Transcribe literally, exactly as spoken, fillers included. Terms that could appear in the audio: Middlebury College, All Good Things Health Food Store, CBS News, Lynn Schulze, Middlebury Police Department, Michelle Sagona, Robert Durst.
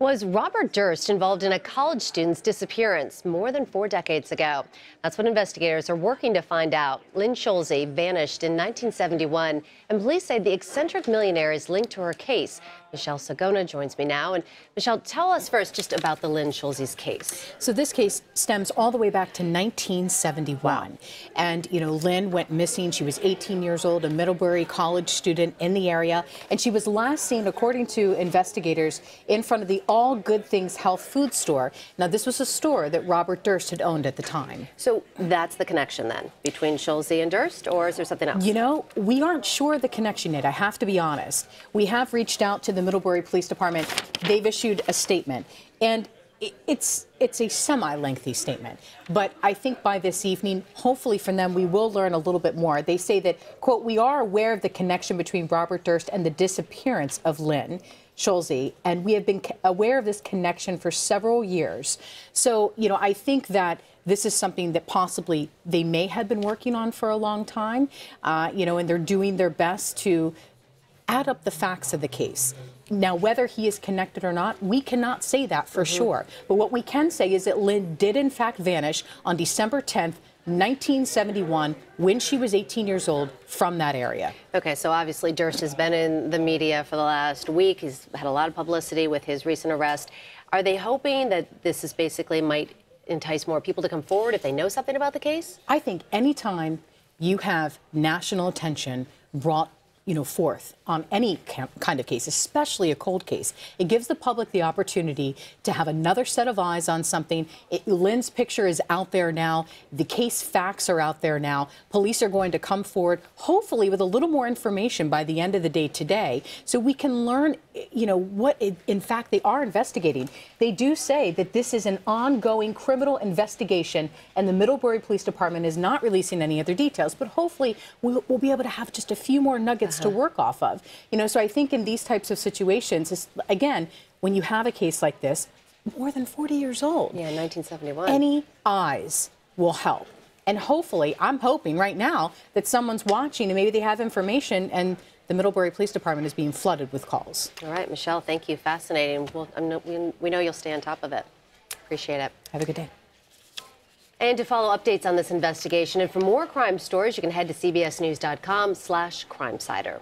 Was Robert Durst involved in a college student's disappearance more than four decades ago? That's what investigators are working to find out. Lynn Schulze vanished in nineteen seventy-one, and police say the eccentric millionaire is linked to her case. Michelle Sagona joins me now. And Michelle, tell us first just about the Lynn Schulze's case. So this case stems all the way back to nineteen seventy-one. Wow. And, you know, Lynn went missing. She was eighteen years old, a Middlebury College student in the area. And she was last seen, according to investigators, in front of the All Good Things Health Food Store. Now, this was a store that Robert Durst had owned at the time. So that's the connection then between Schulze and Durst, or is there something else? You know, we aren't sure of the connection yet. I have to be honest. We have reached out to the Middlebury Police Department. They've issued a statement, and it's it's a semi-lengthy statement, but I think by this evening, hopefully from them, we will learn a little bit more. They say that, quote, we are aware of the connection between Robert Durst and the disappearance of Lynn Schulze, and we have been aware of this connection for several years. So, you know, I think that this is something that possibly they may have been working on for a long time, uh, you know, and they're doing their best to add up the facts of the case. Now, whether he is connected or not, we cannot say that for mm-hmm. sure. But what we can say is that Lynn did, in fact, vanish on December tenth, nineteen seventy-one, when she was eighteen years old, from that area. Okay, so obviously Durst has been in the media for the last week. He's had a lot of publicity with his recent arrest. Are they hoping that this is basically might entice more people to come forward if they know something about the case? I think any time you have national attention brought you know, forth on any kind of case, especially a cold case, it gives the public the opportunity to have another set of eyes on something. It, Lynn's picture is out there now. The case facts are out there now. Police are going to come forward, hopefully with a little more information by the end of the day today, so we can learn, you know, what it, in fact they are investigating. They do say that this is an ongoing criminal investigation, and the Middlebury Police Department is not releasing any other details, but hopefully we'll, we'll be able to have just a few more nuggets to work off of. You know, so I think in these types of situations, it's, again, when you have a case like this, more than forty years old. Yeah, nineteen seventy-one. Any eyes will help. And hopefully, I'm hoping right now that someone's watching and maybe they have information, and the Middlebury Police Department is being flooded with calls. All right, Michelle, thank you. Fascinating. Well, I'm no, we, we know you'll stay on top of it. Appreciate it. Have a good day. And to follow updates on this investigation and for more crime stories, you can head to c b s news dot com slash crime cider.